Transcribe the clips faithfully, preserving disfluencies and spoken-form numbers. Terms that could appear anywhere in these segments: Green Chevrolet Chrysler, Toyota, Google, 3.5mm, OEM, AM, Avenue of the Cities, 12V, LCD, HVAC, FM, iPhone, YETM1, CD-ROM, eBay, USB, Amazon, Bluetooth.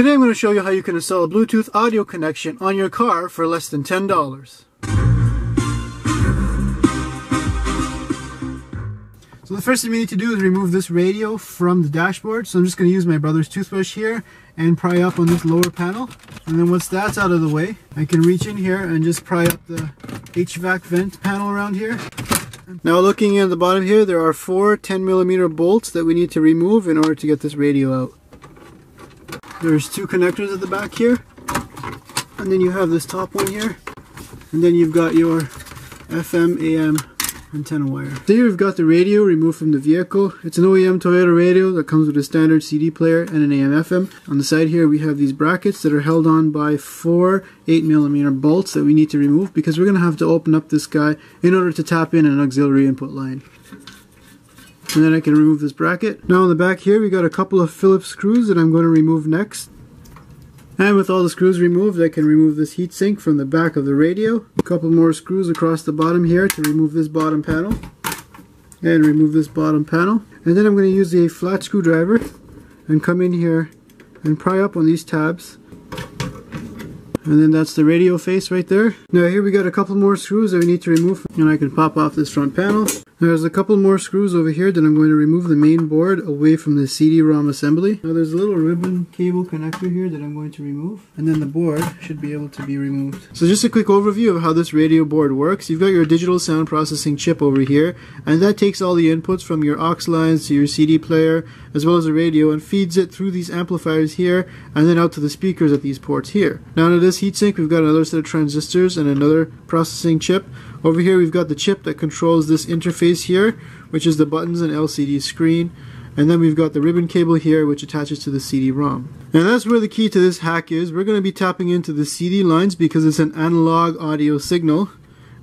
Today I'm going to show you how you can install a Bluetooth audio connection on your car for less than ten dollars. So the first thing we need to do is remove this radio from the dashboard. So I'm just going to use my brother's toothbrush here and pry up on this lower panel. And then once that's out of the way, I can reach in here and just pry up the H V A C vent panel around here. Now looking at the bottom here, there are four ten millimeter bolts that we need to remove in order to get this radio out. There's two connectors at the back here, and then you have this top one here, and then you've got your F M, A M antenna wire. There you've got the radio removed from the vehicle. It's an O E M Toyota radio that comes with a standard C D player and an A M F M. On the side here we have these brackets that are held on by four eight millimeter bolts that we need to remove because we're going to have to open up this guy in order to tap in an auxiliary input line. And then I can remove this bracket. Now on the back here we got a couple of Phillips screws that I'm going to remove next. And with all the screws removed, I can remove this heatsink from the back of the radio. A couple more screws across the bottom here to remove this bottom panel. And remove this bottom panel. And then I'm going to use a flat screwdriver and come in here and pry up on these tabs. And then that's the radio face right there. Now here we got a couple more screws that we need to remove, and I can pop off this front panel. There's a couple more screws over here that I'm going to remove the main board away from the C D ROM assembly. Now there's a little ribbon cable connector here that I'm going to remove, and then the board should be able to be removed. So just a quick overview of how this radio board works. You've got your digital sound processing chip over here, and that takes all the inputs from your aux lines to your C D player as well as the radio and feeds it through these amplifiers here and then out to the speakers at these ports here. Now to this heatsink we've got another set of transistors and another processing chip. Over here we've got the chip that controls this interface here, which is the buttons and L C D screen, and then we've got the ribbon cable here which attaches to the C D ROM. Now that's where the key to this hack is. We're going to be tapping into the C D lines because it's an analog audio signal,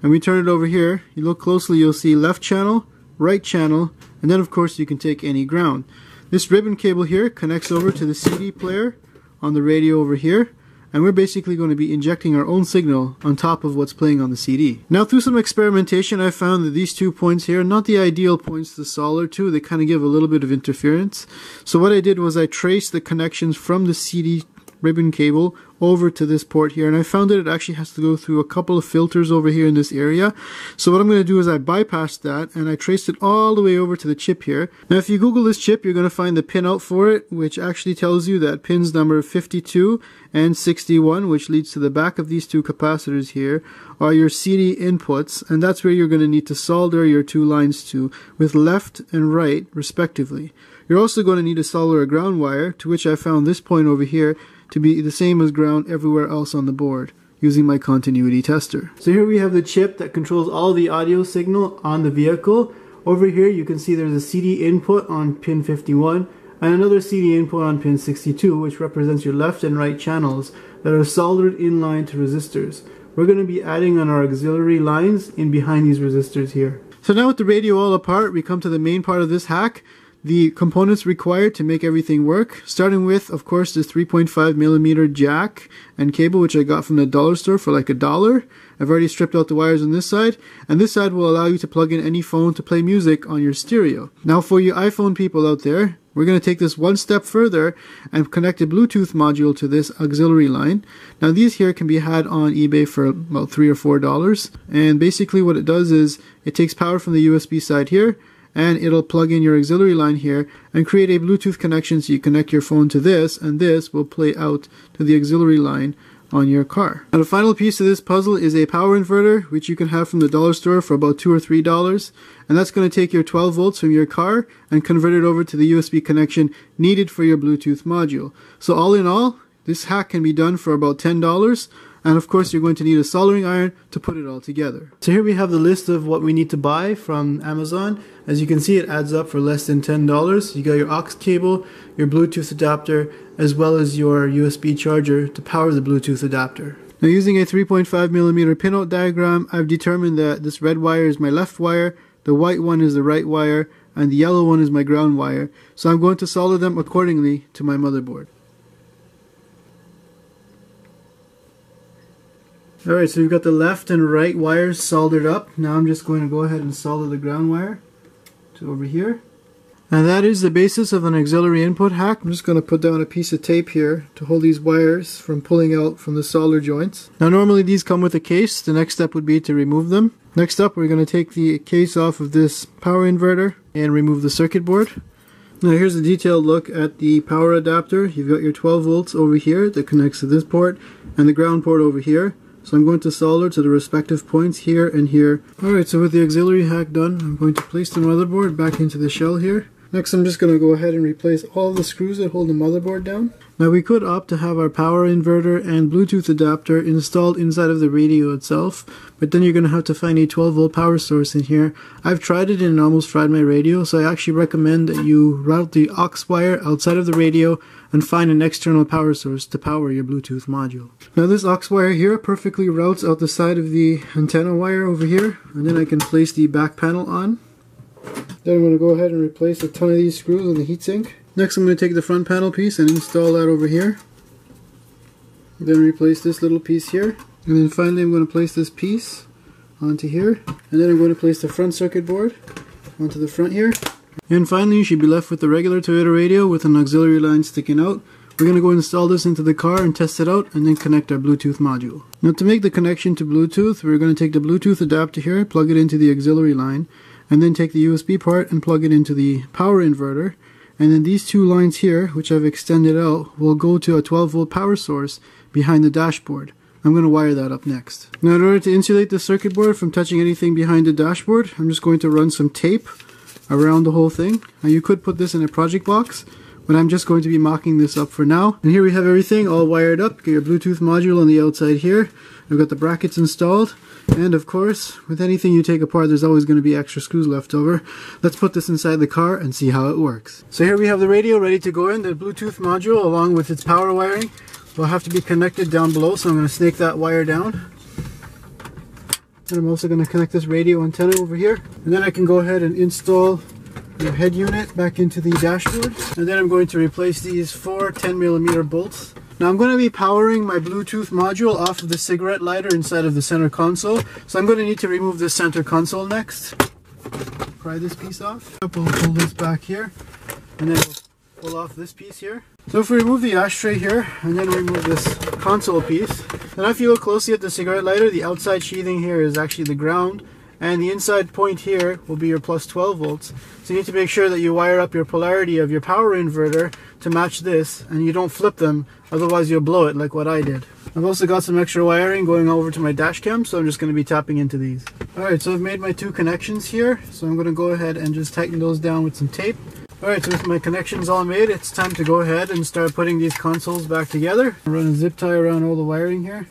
and we turn it over here. You look closely, you'll see left channel, right channel, and then of course you can take any ground. This ribbon cable here connects over to the C D player on the radio over here, and we're basically going to be injecting our own signal on top of what's playing on the C D. Now through some experimentation I found that these two points here are not the ideal points to solder to. They kind of give a little bit of interference. So what I did was I traced the connections from the C D ribbon cable over to this port here, and I found that it actually has to go through a couple of filters over here in this area. So what I'm going to do is I bypassed that and I traced it all the way over to the chip here. Now if you Google this chip you're going to find the pin out for it, which actually tells you that pins number fifty-two and sixty-one, which leads to the back of these two capacitors here, are your C D inputs, and that's where you're going to need to solder your two lines to with left and right respectively. You're also going to need to solder a ground wire, to which I found this point over here to be the same as ground everywhere else on the board using my continuity tester. So here we have the chip that controls all the audio signal on the vehicle. Over here you can see there's a C D input on pin fifty-one and another C D input on pin sixty-two, which represents your left and right channels that are soldered in line to resistors. We're going to be adding on our auxiliary lines in behind these resistors here. So now with the radio all apart, we come to the main part of this hack. The components required to make everything work, starting with of course this three point five millimeter jack and cable which I got from the dollar store for like a dollar. I've already stripped out the wires on this side, and this side will allow you to plug in any phone to play music on your stereo. Now for you iPhone people out there, we're going to take this one step further and connect a Bluetooth module to this auxiliary line. Now these here can be had on eBay for about three or four dollars, and basically what it does is it takes power from the U S B side here and it'll plug in your auxiliary line here and create a Bluetooth connection, so you connect your phone to this and this will play out to the auxiliary line on your car. Now the final piece of this puzzle is a power inverter, which you can have from the dollar store for about two or three dollars, and that's going to take your twelve volts from your car and convert it over to the U S B connection needed for your Bluetooth module. So all in all, this hack can be done for about ten dollars. And of course you're going to need a soldering iron to put it all together. So here we have the list of what we need to buy from Amazon. As you can see, it adds up for less than ten dollars. You got your aux cable, your Bluetooth adapter, as well as your U S B charger to power the Bluetooth adapter. Now using a three point five millimeter pinout diagram, I've determined that this red wire is my left wire, the white one is the right wire, and the yellow one is my ground wire. So I'm going to solder them accordingly to my motherboard. Alright, so we've got the left and right wires soldered up. Now I'm just going to go ahead and solder the ground wire to over here. And that is the basis of an auxiliary input hack. I'm just going to put down a piece of tape here to hold these wires from pulling out from the solder joints. Now normally these come with a case. The next step would be to remove them. Next up we're going to take the case off of this power inverter and remove the circuit board. Now here's a detailed look at the power adapter. You've got your twelve volts over here that connects to this port and the ground port over here. So I'm going to solder to the respective points here and here. Alright, so with the auxiliary hack done, I'm going to place the motherboard back into the shell here. Next I'm just going to go ahead and replace all the screws that hold the motherboard down. Now we could opt to have our power inverter and Bluetooth adapter installed inside of the radio itself, but then you're going to have to find a twelve volt power source in here. I've tried it and it almost fried my radio, so I actually recommend that you route the aux wire outside of the radio and find an external power source to power your Bluetooth module. Now this aux wire here perfectly routes out the side of the antenna wire over here, and then I can place the back panel on. Then I'm going to go ahead and replace a ton of these screws on the heatsink. Next I'm going to take the front panel piece and install that over here. Then replace this little piece here. And then finally I'm going to place this piece onto here. And then I'm going to place the front circuit board onto the front here. And finally you should be left with the regular Toyota radio with an auxiliary line sticking out. We're going to go install this into the car and test it out, and then connect our Bluetooth module. Now to make the connection to Bluetooth, we're going to take the Bluetooth adapter here, plug it into the auxiliary line, and then take the U S B part and plug it into the power inverter, and then these two lines here, which I've extended out, will go to a twelve volt power source behind the dashboard. I'm going to wire that up next. Now in order to insulate the circuit board from touching anything behind the dashboard, I'm just going to run some tape around the whole thing. Now you could put this in a project box, but I'm just going to be mocking this up for now. And here we have everything all wired up. Get your Bluetooth module on the outside here. I've got the brackets installed. And of course, with anything you take apart, there's always going to be extra screws left over. Let's put this inside the car and see how it works. So here we have the radio ready to go in. The Bluetooth module, along with its power wiring, will have to be connected down below. So I'm going to snake that wire down. And I'm also going to connect this radio antenna over here. And then I can go ahead and install your head unit back into the dashboard, and then I'm going to replace these four ten millimeter bolts. Now I'm going to be powering my Bluetooth module off of the cigarette lighter inside of the center console, so I'm going to need to remove this center console next. Pry this piece off, we'll pull this back here, and then we'll pull off this piece here. So if we remove the ashtray here, and then remove this console piece, and if you look closely at the cigarette lighter, the outside sheathing here is actually the ground, and the inside point here will be your plus twelve volts. So you need to make sure that you wire up your polarity of your power inverter to match this, and you don't flip them, otherwise you'll blow it like what I did. I've also got some extra wiring going over to my dash cam, so I'm just going to be tapping into these. Alright, so I've made my two connections here, so I'm going to go ahead and just tighten those down with some tape. Alright, so with my connections all made, it's time to go ahead and start putting these consoles back together. I'll run a zip tie around all the wiring here.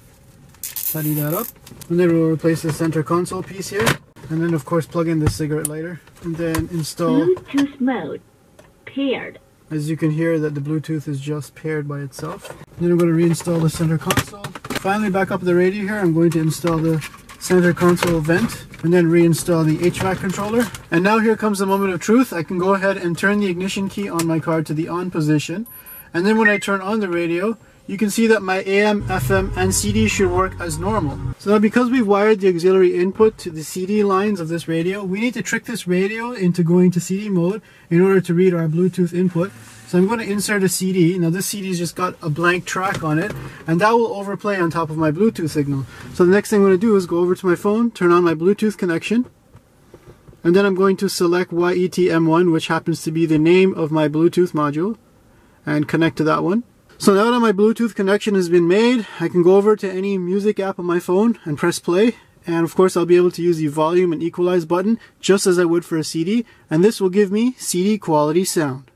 Tidy that up, and then we'll replace the center console piece here, and then of course plug in the cigarette lighter, and then install Bluetooth mode paired. As you can hear that the Bluetooth is just paired by itself. And then I'm going to reinstall the center console. Finally, back up the radio here, I'm going to install the center console vent, and then reinstall the H V A C controller. And now here comes the moment of truth. I can go ahead and turn the ignition key on my car to the on position, and then when I turn on the radio, you can see that my A M, F M, and C D should work as normal. So now because we've wired the auxiliary input to the C D lines of this radio, we need to trick this radio into going to C D mode in order to read our Bluetooth input. So I'm going to insert a C D. Now this C D's just got a blank track on it, and that will overplay on top of my Bluetooth signal. So the next thing I'm going to do is go over to my phone, turn on my Bluetooth connection, and then I'm going to select Y E T M one, which happens to be the name of my Bluetooth module, and connect to that one. So now that my Bluetooth connection has been made, I can go over to any music app on my phone and press play, and of course I'll be able to use the volume and equalize button just as I would for a C D, and this will give me C D quality sound.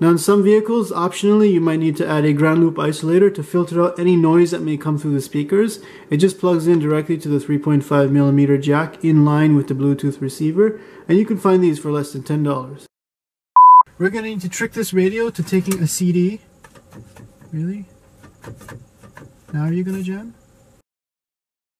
Now in some vehicles, optionally, you might need to add a ground loop isolator to filter out any noise that may come through the speakers. It just plugs in directly to the three point five millimeter jack in line with the Bluetooth receiver, and you can find these for less than ten dollars. We're going to need to trick this radio to taking a C D. Really? Now are you going to jam?